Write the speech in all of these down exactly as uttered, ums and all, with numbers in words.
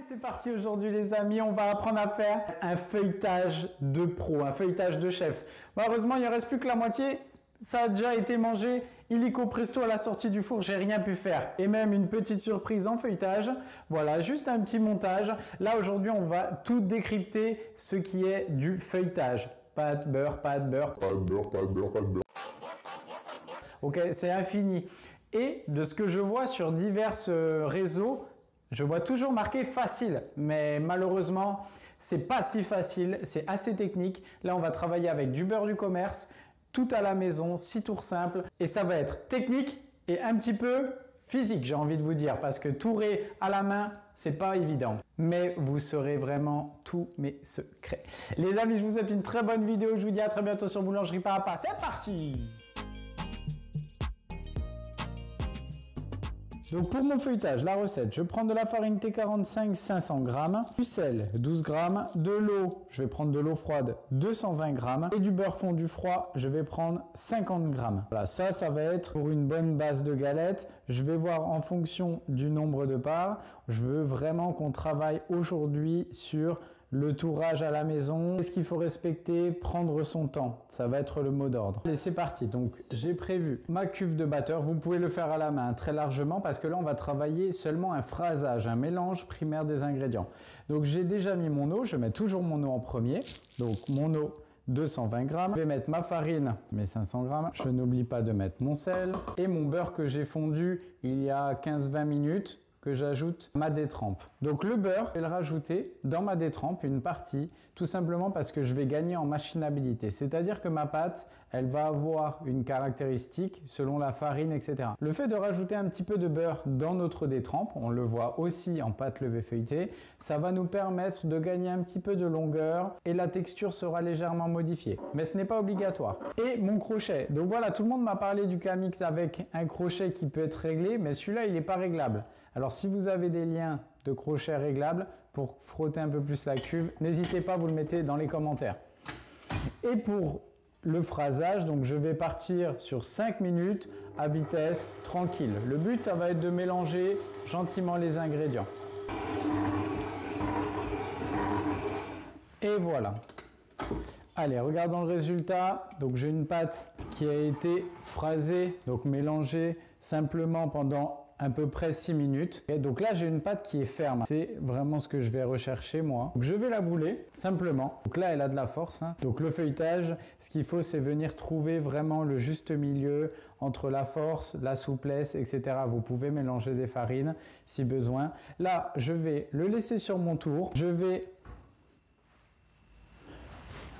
C'est parti aujourd'hui les amis, on va apprendre à faire un feuilletage de pro, un feuilletage de chef. Malheureusement, il ne reste plus que la moitié, ça a déjà été mangé, illico presto à la sortie du four, j'ai rien pu faire. Et même une petite surprise en feuilletage, voilà, juste un petit montage. Là aujourd'hui, on va tout décrypter ce qui est du feuilletage. Pas de beurre, pas de beurre, pas de beurre, pas de beurre, pas de beurre. Ok, c'est infini. Et de ce que je vois sur divers réseaux, je vois toujours marqué facile, mais malheureusement, c'est pas si facile, c'est assez technique. Là, on va travailler avec du beurre du commerce, tout à la maison, six tours simples, et ça va être technique et un petit peu physique, j'ai envie de vous dire, parce que tourer à la main, c'est pas évident. Mais vous saurez vraiment tous mes secrets. Les amis, je vous souhaite une très bonne vidéo, je vous dis à très bientôt sur Boulangerie Pas à Pas. C'est parti! Donc pour mon feuilletage, la recette, je prends de la farine T quarante-cinq cinq cents grammes, du sel douze grammes, de l'eau, je vais prendre de l'eau froide deux cent vingt grammes et du beurre fondu froid, je vais prendre cinquante grammes. Voilà, ça, ça va être pour une bonne base de galette. Je vais voir en fonction du nombre de parts. Je veux vraiment qu'on travaille aujourd'hui sur le tourage à la maison. Qu'est-ce qu'il faut respecter? Prendre son temps. Ça va être le mot d'ordre. Et c'est parti. Donc, j'ai prévu ma cuve de batteur. Vous pouvez le faire à la main très largement parce que là, on va travailler seulement un phrasage, un mélange primaire des ingrédients. Donc, j'ai déjà mis mon eau. Je mets toujours mon eau en premier. Donc, mon eau, deux cent vingt grammes. Je vais mettre ma farine, mes cinq cents grammes. Je n'oublie pas de mettre mon sel et mon beurre que j'ai fondu il y a quinze à vingt minutes. Que j'ajoute ma détrempe. Donc le beurre, je vais le rajouter dans ma détrempe, une partie, tout simplement parce que je vais gagner en machinabilité. C'est-à-dire que ma pâte, elle va avoir une caractéristique selon la farine, et cetera. Le fait de rajouter un petit peu de beurre dans notre détrempe, on le voit aussi en pâte levée feuilletée, ça va nous permettre de gagner un petit peu de longueur et la texture sera légèrement modifiée. Mais ce n'est pas obligatoire. Et mon crochet. Donc voilà, tout le monde m'a parlé du K-Mix avec un crochet qui peut être réglé, mais celui-là, il n'est pas réglable. Alors si vous avez des liens de crochets réglables pour frotter un peu plus la cuve, n'hésitez pas, vous le mettez dans les commentaires. Et pour le phrasage, donc je vais partir sur cinq minutes à vitesse tranquille. Le but, ça va être de mélanger gentiment les ingrédients. Et voilà. Allez, regardons le résultat. Donc j'ai une pâte qui a été phrasée, donc mélangée simplement pendant à peu près six minutes. Et donc là, j'ai une pâte qui est ferme. C'est vraiment ce que je vais rechercher, moi. Donc, je vais la bouler, simplement. Donc là, elle a de la force, hein. Donc le feuilletage, ce qu'il faut, c'est venir trouver vraiment le juste milieu entre la force, la souplesse, et cetera. Vous pouvez mélanger des farines, si besoin. Là, je vais le laisser sur mon tour. Je vais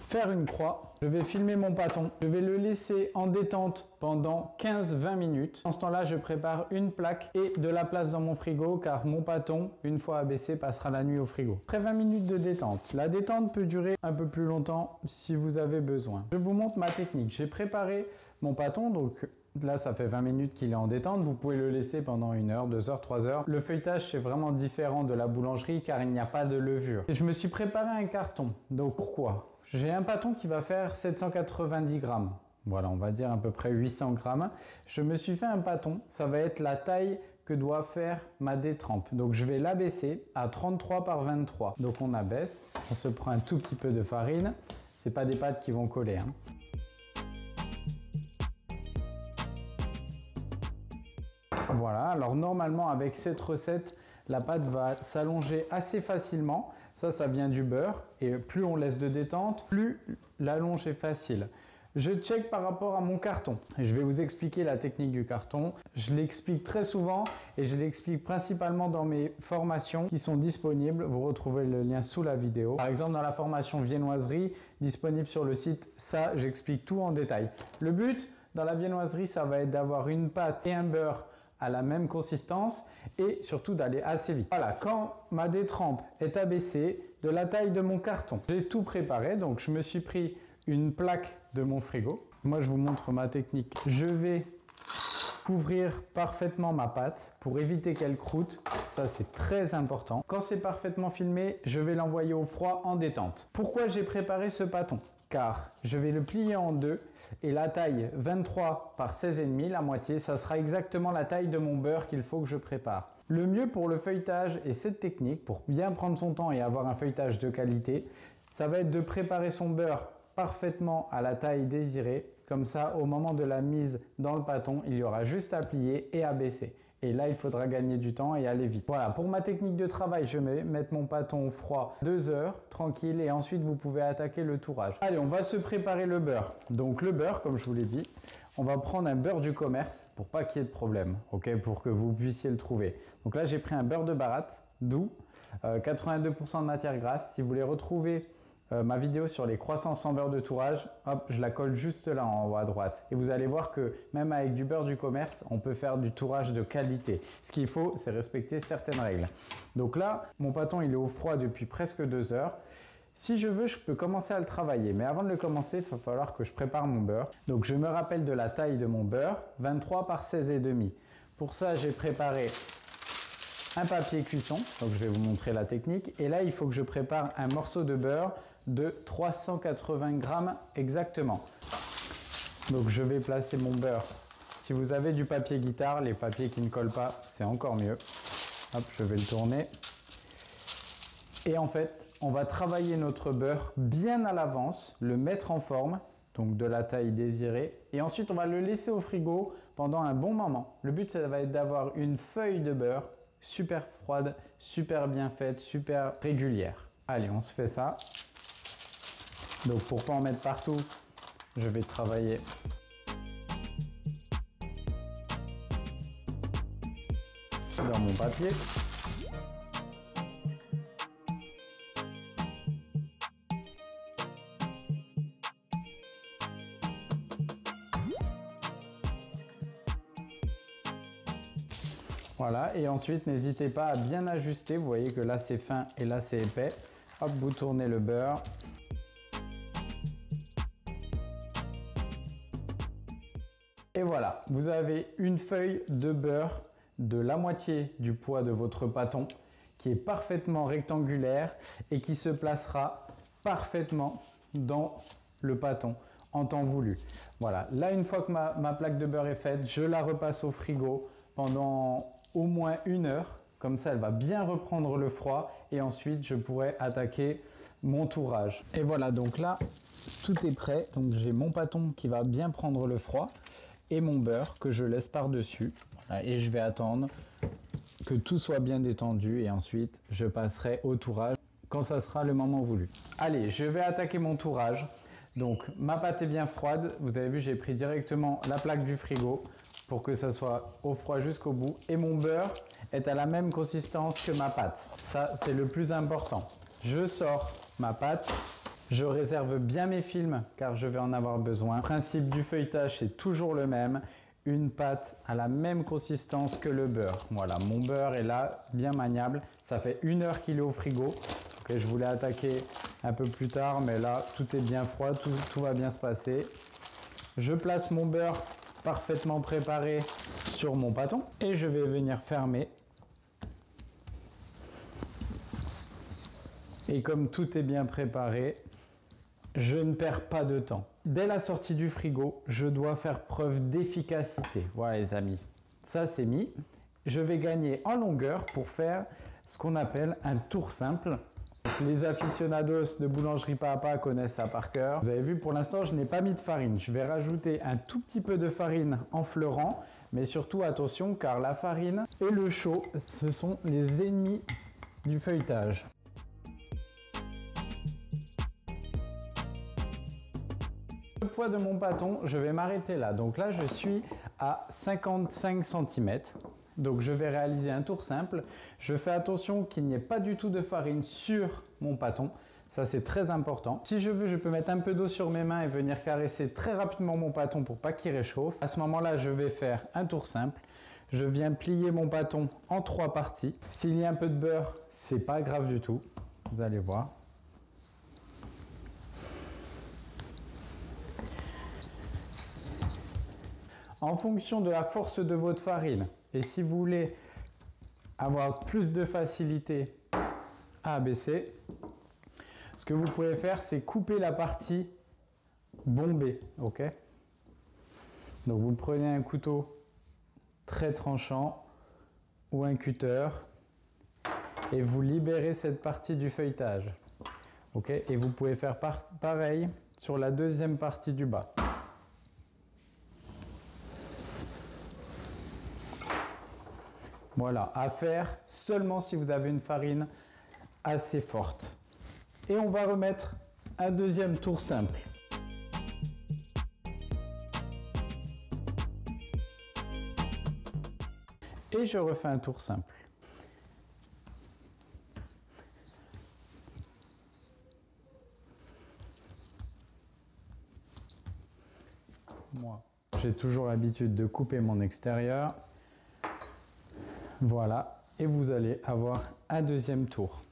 faire une croix. Je vais filmer mon pâton. Je vais le laisser en détente pendant quinze à vingt minutes. En ce temps-là, je prépare une plaque et de la place dans mon frigo car mon pâton, une fois abaissé, passera la nuit au frigo. Après vingt minutes de détente. La détente peut durer un peu plus longtemps si vous avez besoin. Je vous montre ma technique. J'ai préparé mon pâton, donc là, ça fait vingt minutes qu'il est en détente. Vous pouvez le laisser pendant une heure, deux heures, trois heures. Le feuilletage, c'est vraiment différent de la boulangerie car il n'y a pas de levure. Et je me suis préparé un carton. Donc pourquoi ? J'ai un pâton qui va faire sept cent quatre-vingt-dix grammes. Voilà, on va dire à peu près huit cents grammes. Je me suis fait un pâton. Ça va être la taille que doit faire ma détrempe. Donc, je vais l'abaisser à trente-trois par vingt-trois. Donc, on abaisse. On se prend un tout petit peu de farine. Ce n'est pas des pâtes qui vont coller, hein. Voilà. Alors, normalement, avec cette recette, la pâte va s'allonger assez facilement. Ça, ça vient du beurre. Et plus on laisse de détente, plus l'allonge est facile. Je check par rapport à mon carton. Je vais vous expliquer la technique du carton. Je l'explique très souvent et je l'explique principalement dans mes formations qui sont disponibles. Vous retrouvez le lien sous la vidéo. Par exemple, dans la formation viennoiserie, disponible sur le site, ça, j'explique tout en détail. Le but, dans la viennoiserie, ça va être d'avoir une pâte et un beurre à la même consistance et surtout d'aller assez vite. Voilà, quand ma détrempe est abaissée de la taille de mon carton, j'ai tout préparé, donc je me suis pris une plaque de mon frigo. Moi, je vous montre ma technique. Je vais couvrir parfaitement ma pâte pour éviter qu'elle croûte. Ça, c'est très important. Quand c'est parfaitement filmé, je vais l'envoyer au froid en détente. Pourquoi j'ai préparé ce pâton ? Car je vais le plier en deux et la taille vingt-trois par seize virgule cinq, la moitié, ça sera exactement la taille de mon beurre qu'il faut que je prépare. Le mieux pour le feuilletage et cette technique, pour bien prendre son temps et avoir un feuilletage de qualité, ça va être de préparer son beurre parfaitement à la taille désirée. Comme ça, au moment de la mise dans le pâton, il y aura juste à plier et à baisser. Et là, il faudra gagner du temps et aller vite. Voilà, pour ma technique de travail, je vais mettre mon pâton au froid deux heures, tranquille, et ensuite vous pouvez attaquer le tourage. Allez, on va se préparer le beurre. Donc le beurre, comme je vous l'ai dit, on va prendre un beurre du commerce pour pas qu'il y ait de problème, ok, pour que vous puissiez le trouver. Donc là, j'ai pris un beurre de baratte, doux, euh, quatre-vingt-deux pour cent de matière grasse. Si vous voulez retrouver Euh, ma vidéo sur les croissants sans beurre de tourage, hop, je la colle juste là en haut à droite. Et vous allez voir que même avec du beurre du commerce, on peut faire du tourage de qualité. Ce qu'il faut, c'est respecter certaines règles. Donc là, mon pâton, il est au froid depuis presque deux heures. Si je veux, je peux commencer à le travailler. Mais avant de le commencer, il va falloir que je prépare mon beurre. Donc je me rappelle de la taille de mon beurre, vingt-trois par seize virgule cinq. Pour ça, j'ai préparé un papier cuisson, donc je vais vous montrer la technique. Et là, il faut que je prépare un morceau de beurre de trois cent quatre-vingts grammes exactement. Donc je vais placer mon beurre. Si vous avez du papier guitare, les papiers qui ne collent pas, c'est encore mieux. Hop, je vais le tourner. Et en fait, on va travailler notre beurre bien à l'avance, le mettre en forme, donc de la taille désirée. Et ensuite, on va le laisser au frigo pendant un bon moment. Le but, ça va être d'avoir une feuille de beurre super froide, super bien faite, super régulière. Allez, on se fait ça. Donc pour pas en mettre partout, je vais travailler. Dans mon papier. Voilà, et ensuite n'hésitez pas à bien ajuster, vous voyez que là c'est fin et là c'est épais. Hop, vous tournez le beurre. Et voilà, vous avez une feuille de beurre de la moitié du poids de votre pâton qui est parfaitement rectangulaire et qui se placera parfaitement dans le pâton en temps voulu. Voilà, là une fois que ma, ma plaque de beurre est faite, je la repasse au frigo pendant au moins une heure, comme ça elle va bien reprendre le froid et ensuite je pourrai attaquer mon tourage. Et voilà, donc là tout est prêt, donc j'ai mon pâton qui va bien prendre le froid et mon beurre que je laisse par dessus, voilà, et je vais attendre que tout soit bien détendu et ensuite je passerai au tourage quand ça sera le moment voulu. Allez, je vais attaquer mon tourage. Donc ma pâte est bien froide, vous avez vu, j'ai pris directement la plaque du frigo pour que ça soit au froid jusqu'au bout, et mon beurre est à la même consistance que ma pâte. Ça, c'est le plus important. Je sors ma pâte, je réserve bien mes films car je vais en avoir besoin. Le principe du feuilletage, c'est toujours le même. Une pâte à la même consistance que le beurre. Voilà, mon beurre est là, bien maniable. Ça fait une heure qu'il est au frigo. Okay, je voulais attaquer un peu plus tard, mais là, tout est bien froid, tout, tout va bien se passer. Je place mon beurre parfaitement préparé sur mon pâton et je vais venir fermer, et comme tout est bien préparé, je ne perds pas de temps. Dès la sortie du frigo, je dois faire preuve d'efficacité. Voilà les amis, ça c'est mis. Je vais gagner en longueur pour faire ce qu'on appelle un tour simple. Les aficionados de Boulangerie Pas à Pas connaissent ça par cœur. Vous avez vu, pour l'instant, je n'ai pas mis de farine. Je vais rajouter un tout petit peu de farine en fleurant, mais surtout attention, car la farine et le chaud, ce sont les ennemis du feuilletage. Le poids de mon pâton, je vais m'arrêter là. Donc là, je suis à cinquante-cinq centimètres. Donc je vais réaliser un tour simple. Je fais attention qu'il n'y ait pas du tout de farine sur mon pâton. Ça, c'est très important. Si je veux, je peux mettre un peu d'eau sur mes mains et venir caresser très rapidement mon pâton pour pas qu'il réchauffe. À ce moment-là, je vais faire un tour simple. Je viens plier mon pâton en trois parties. S'il y a un peu de beurre, c'est pas grave du tout. Vous allez voir. En fonction de la force de votre farine, et si vous voulez avoir plus de facilité à abaisser, ce que vous pouvez faire, c'est couper la partie bombée. Ok, donc vous prenez un couteau très tranchant, ou un cutter et vous libérez cette partie du feuilletage. Ok, et vous pouvez faire par pareil sur la deuxième partie du bas. Voilà, à faire seulement si vous avez une farine assez forte. Et on va remettre un deuxième tour simple. Et je refais un tour simple. Moi, j'ai toujours l'habitude de couper mon extérieur. Voilà, et vous allez avoir un deuxième tour.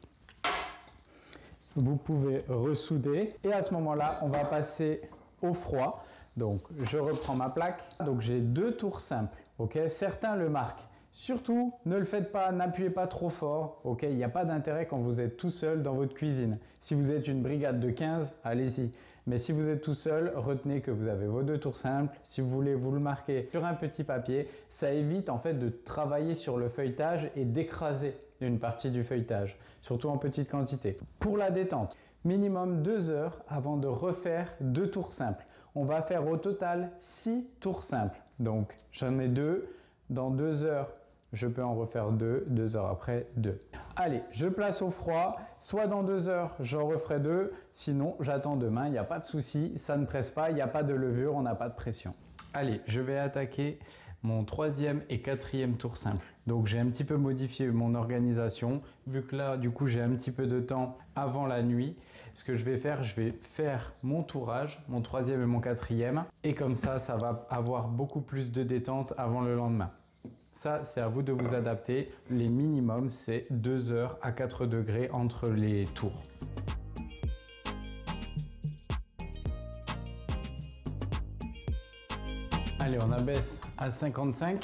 Vous pouvez ressouder et à ce moment-là, on va passer au froid. Donc, je reprends ma plaque. Donc, j'ai deux tours simples, ok? Certains le marquent. Surtout, ne le faites pas, n'appuyez pas trop fort, ok? Il n'y a pas d'intérêt quand vous êtes tout seul dans votre cuisine. Si vous êtes une brigade de quinze, allez-y. Mais si vous êtes tout seul, retenez que vous avez vos deux tours simples. Si vous voulez vous le marquer sur un petit papier, ça évite en fait de travailler sur le feuilletage et d'écraser une partie du feuilletage, surtout en petite quantité. Pour la détente, minimum deux heures avant de refaire deux tours simples. On va faire au total six tours simples. Donc j'en ai deux. Dans deux heures, je peux en refaire deux. deux heures après, deux. Allez, je place au froid. Soit dans deux heures, j'en referai deux. Sinon, j'attends demain. Il n'y a pas de souci. Ça ne presse pas. Il n'y a pas de levure. On n'a pas de pression. Allez, je vais attaquer mon troisième et quatrième tour simple. Donc, j'ai un petit peu modifié mon organisation. Vu que là, du coup, j'ai un petit peu de temps avant la nuit. Ce que je vais faire, je vais faire mon tourage, mon troisième et mon quatrième. Et comme ça, ça va avoir beaucoup plus de détente avant le lendemain. Ça, c'est à vous de vous adapter. Les minimums, c'est deux heures à quatre degrés entre les tours. Allez, on abaisse à cinquante-cinq,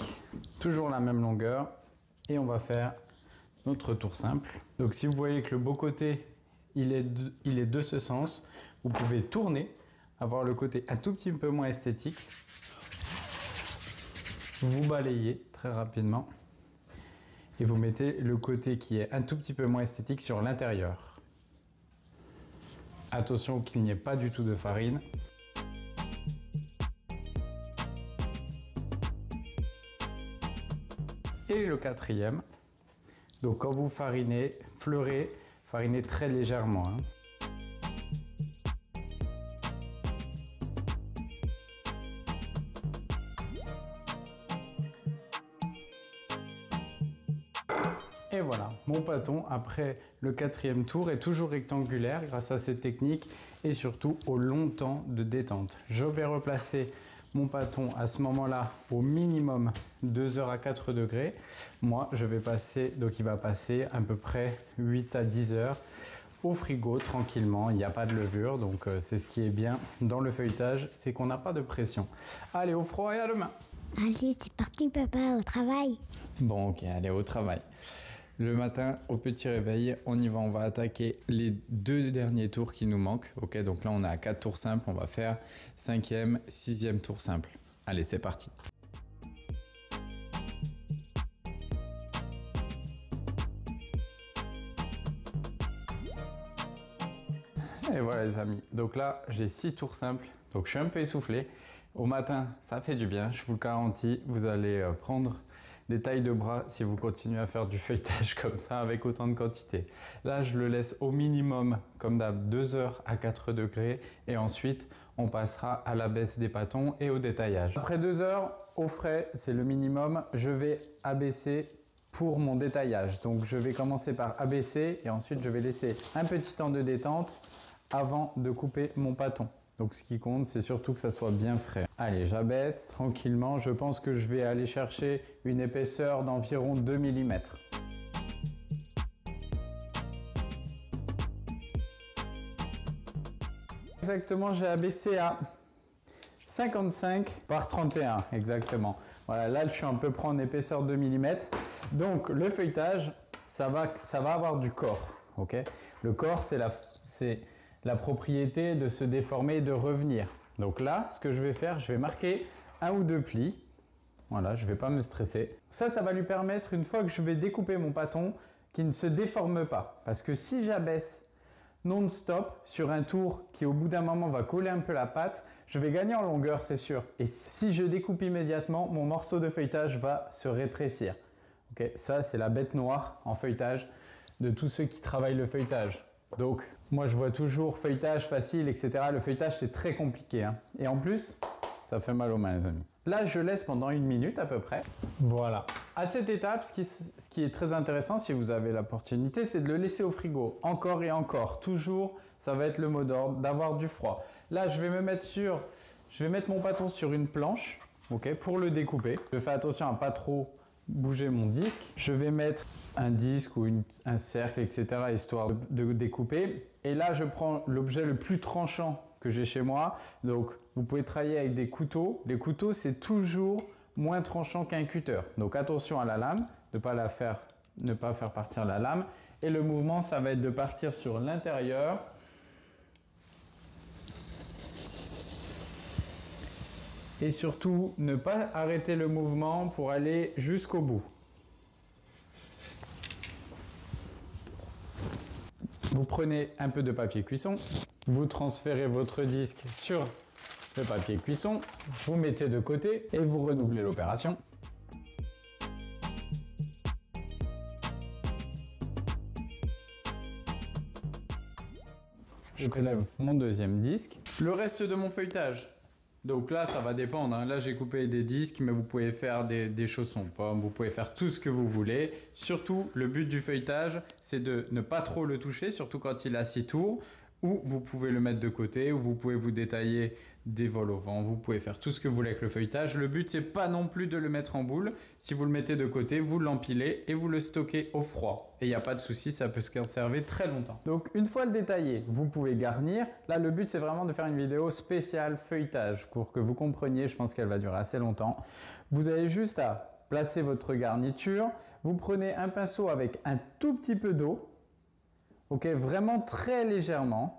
toujours la même longueur, et on va faire notre tour simple. Donc si vous voyez que le beau côté, il est de, il est de ce sens, vous pouvez tourner, avoir le côté un tout petit peu moins esthétique. Vous balayez très rapidement et vous mettez le côté qui est un tout petit peu moins esthétique sur l'intérieur. Attention qu'il n'y ait pas du tout de farine. Et le quatrième, donc quand vous farinez, fleurez, farinez très légèrement. Hein. Et voilà, mon pâton après le quatrième tour est toujours rectangulaire grâce à ces techniques et surtout au long temps de détente. Je vais replacer mon pâton à ce moment-là au minimum deux heures à quatre degrés. Moi, je vais passer, donc il va passer à peu près huit à dix heures au frigo tranquillement. Il n'y a pas de levure, donc c'est ce qui est bien dans le feuilletage, c'est qu'on n'a pas de pression. Allez, au froid et à demain. Allez, c'est parti papa, au travail. Bon, ok, allez, au travail. Le matin, au petit réveil, on y va, on va attaquer les deux derniers tours qui nous manquent. Ok, donc là, on est à quatre tours simples, on va faire cinquième, sixième tour simple. Allez, c'est parti. Et voilà les amis, donc là, j'ai six tours simples, donc je suis un peu essoufflé. Au matin, ça fait du bien, je vous le garantis, vous allez prendre des tailles de bras si vous continuez à faire du feuilletage comme ça avec autant de quantité. Là, je le laisse au minimum, comme d'hab, deux heures à quatre degrés et ensuite, on passera à la baisse des pâtons et au détaillage. Après deux heures, au frais, c'est le minimum, je vais abaisser pour mon détaillage. Donc, je vais commencer par abaisser et ensuite, je vais laisser un petit temps de détente avant de couper mon pâton. Donc, ce qui compte, c'est surtout que ça soit bien frais. Allez, j'abaisse tranquillement. Je pense que je vais aller chercher une épaisseur d'environ deux millimètres. Exactement, j'ai abaissé à cinquante-cinq par trente et un, exactement. Voilà, là, je suis à peu près en épaisseur deux millimètres. Donc, le feuilletage, ça va, ça va avoir du corps, ok? Le corps, c'est la... c'est la propriété de se déformer et de revenir. Donc là, ce que je vais faire, je vais marquer un ou deux plis Voilà, je ne vais pas me stresser. Ça, ça va lui permettre, une fois que je vais découper mon pâton, qu'il ne se déforme pas. Parce que si j'abaisse non-stop sur un tour qui au bout d'un moment va coller un peu la pâte, je vais gagner en longueur, c'est sûr. Et si je découpe immédiatement, mon morceau de feuilletage va se rétrécir. Okay, ça, c'est la bête noire en feuilletage de tous ceux qui travaillent le feuilletage. Donc, moi, je vois toujours feuilletage facile, et cetera. Le feuilletage, c'est très compliqué, hein. Et en plus, ça fait mal aux mains, les amis. Là, je laisse pendant une minute à peu près. Voilà. À cette étape, ce qui, ce qui est très intéressant, si vous avez l'opportunité, c'est de le laisser au frigo. Encore et encore. Toujours, ça va être le mot d'ordre, d'avoir du froid. Là, je vais me mettre sur... Je vais mettre mon pâton sur une planche, ok, pour le découper. Je fais attention à ne pas trop bouger mon disque. Je vais mettre un disque ou une, un cercle, et cetera, histoire de, de découper. Et là, je prends l'objet le plus tranchant que j'ai chez moi. Donc, vous pouvez travailler avec des couteaux. Les couteaux, c'est toujours moins tranchant qu'un cutter. Donc, attention à la lame, de pas la faire, ne pas faire partir la lame. Et le mouvement, ça va être de partir sur l'intérieur. Et surtout, ne pas arrêter le mouvement pour aller jusqu'au bout. Vous prenez un peu de papier cuisson. Vous transférez votre disque sur le papier cuisson, vous mettez de côté et vous renouvelez l'opération. Je prélève mon deuxième disque. Le reste de mon feuilletage. Donc là, ça va dépendre, hein. Là, j'ai coupé des disques, mais vous pouvez faire des, des chaussons de pommes, vous pouvez faire tout ce que vous voulez. Surtout, le but du feuilletage, c'est de ne pas trop le toucher, surtout quand il a six tours. Ou vous pouvez le mettre de côté, ou vous pouvez vous détailler des vols au vent, vous pouvez faire tout ce que vous voulez avec le feuilletage. Le but, c'est pas non plus de le mettre en boule. Si vous le mettez de côté, vous l'empilez et vous le stockez au froid. Et il n'y a pas de souci, ça peut se conserver très longtemps. Donc, une fois le détaillé, vous pouvez garnir. Là, le but, c'est vraiment de faire une vidéo spéciale feuilletage pour que vous compreniez. Je pense qu'elle va durer assez longtemps. Vous avez juste à placer votre garniture. Vous prenez un pinceau avec un tout petit peu d'eau. Ok, vraiment très légèrement.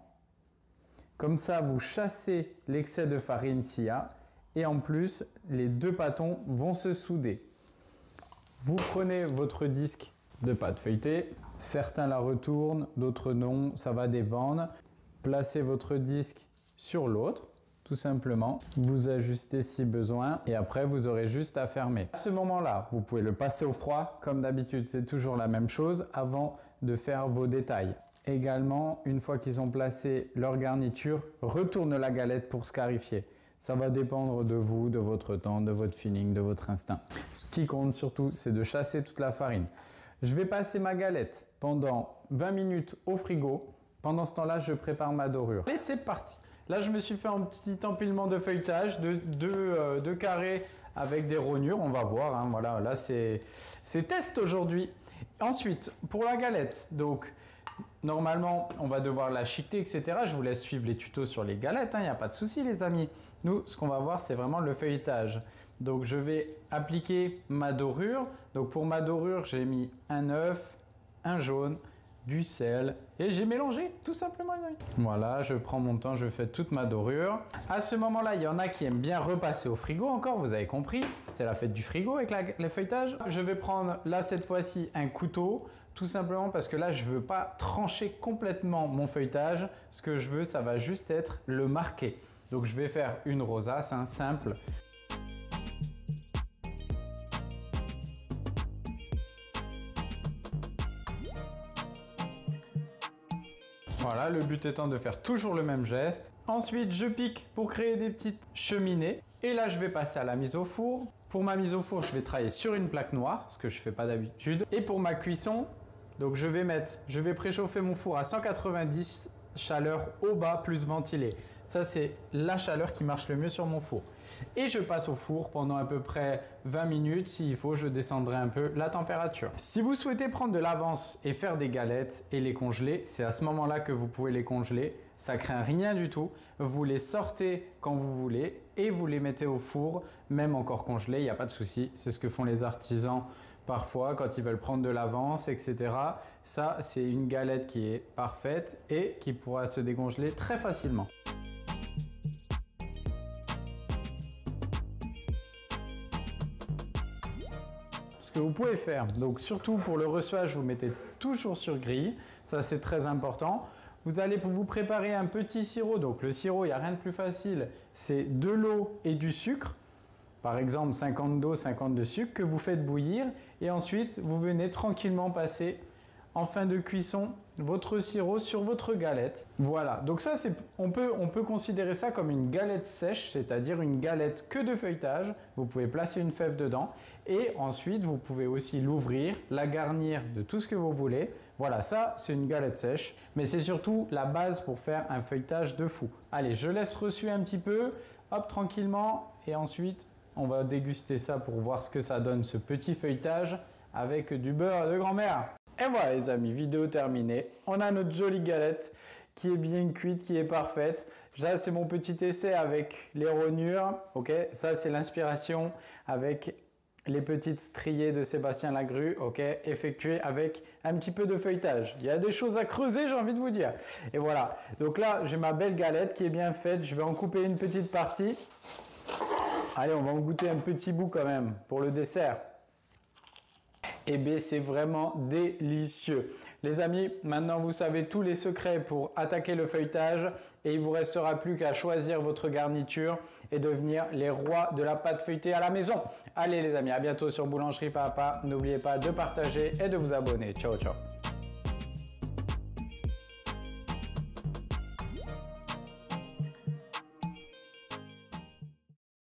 Comme ça, vous chassez l'excès de farine s'il y a. Et en plus, les deux pâtons vont se souder. Vous prenez votre disque de pâte feuilletée. Certains la retournent, d'autres non. Ça va dépendre. Placez votre disque sur l'autre, tout simplement. Vous ajustez si besoin. Et après, vous aurez juste à fermer. À ce moment-là, vous pouvez le passer au froid. Comme d'habitude, c'est toujours la même chose avant de faire vos détails. Également, une fois qu'ils ont placé leur garniture, retourne la galette pour scarifier. Ça va dépendre de vous, de votre temps, de votre feeling, de votre instinct. Ce qui compte surtout, c'est de chasser toute la farine. Je vais passer ma galette pendant vingt minutes au frigo. Pendant ce temps-là, je prépare ma dorure. Et c'est parti! Là, je me suis fait un petit empilement de feuilletage, de, de, euh, de carrés avec des rognures. On va voir, hein, voilà, là, c'est test aujourd'hui. Ensuite, pour la galette, donc normalement, on va devoir la chiqueter, et cetera. Je vous laisse suivre les tutos sur les galettes, hein, il n'y a pas de souci, les amis. Nous, ce qu'on va voir, c'est vraiment le feuilletage. Donc, je vais appliquer ma dorure. Donc, pour ma dorure, j'ai mis un œuf, un jaune, du sel et j'ai mélangé, tout simplement. Voilà, je prends mon temps, je fais toute ma dorure. À ce moment-là, il y en a qui aiment bien repasser au frigo encore, vous avez compris, c'est la fête du frigo avec la, les feuilletages. Je vais prendre là, cette fois-ci, un couteau, tout simplement parce que là, je veux pas trancher complètement mon feuilletage. Ce que je veux, ça va juste être le marquer. Donc, je vais faire une rosace, hein, simple. Voilà, le but étant de faire toujours le même geste. Ensuite, je pique pour créer des petites cheminées. Et là, je vais passer à la mise au four. Pour ma mise au four, je vais travailler sur une plaque noire, ce que je ne fais pas d'habitude. Et pour ma cuisson, donc je vais mettre, je vais préchauffer mon four à cent quatre-vingt-dix chaleur au bas plus ventilé. Ça, c'est la chaleur qui marche le mieux sur mon four. Et je passe au four pendant à peu près vingt minutes. S'il faut, je descendrai un peu la température. Si vous souhaitez prendre de l'avance et faire des galettes et les congeler, c'est à ce moment-là que vous pouvez les congeler. Ça craint rien du tout. Vous les sortez quand vous voulez et vous les mettez au four, même encore congelés, il n'y a pas de souci. C'est ce que font les artisans parfois quand ils veulent prendre de l'avance, et cetera. Ça, c'est une galette qui est parfaite et qui pourra se décongeler très facilement. Ce que vous pouvez faire, donc surtout pour le reçuage, vous mettez toujours sur grille, ça c'est très important. Vous allez vous préparer un petit sirop, donc le sirop, il n'y a rien de plus facile, c'est de l'eau et du sucre, par exemple cinquante d'eau, cinquante de sucre, que vous faites bouillir et ensuite vous venez tranquillement passer en fin de cuisson votre sirop sur votre galette. Voilà, donc ça c'est, on peut, on peut considérer ça comme une galette sèche, c'est-à-dire une galette que de feuilletage, vous pouvez placer une fève dedans et ensuite vous pouvez aussi l'ouvrir, la garnir de tout ce que vous voulez. Voilà, ça c'est une galette sèche, mais c'est surtout la base pour faire un feuilletage de fou. Allez, je laisse reçu un petit peu, hop, tranquillement, et ensuite on va déguster ça pour voir ce que ça donne, ce petit feuilletage avec du beurre de grand-mère. Et voilà les amis, vidéo terminée. On a notre jolie galette qui est bien cuite, qui est parfaite. Ça c'est mon petit essai avec les rognures. Ok, ça c'est l'inspiration avec les petites striées de Sébastien Lagrue, ok, effectuées avec un petit peu de feuilletage. Il y a des choses à creuser, j'ai envie de vous dire. Et voilà, donc là j'ai ma belle galette qui est bien faite. Je vais en couper une petite partie. Allez, on va en goûter un petit bout quand même pour le dessert. Eh bien, c'est vraiment délicieux. Les amis, maintenant vous savez tous les secrets pour attaquer le feuilletage et il vous restera plus qu'à choisir votre garniture et devenir les rois de la pâte feuilletée à la maison. Allez les amis, à bientôt sur Boulangerie Pas à Pas. N'oubliez pas de partager et de vous abonner. Ciao, ciao.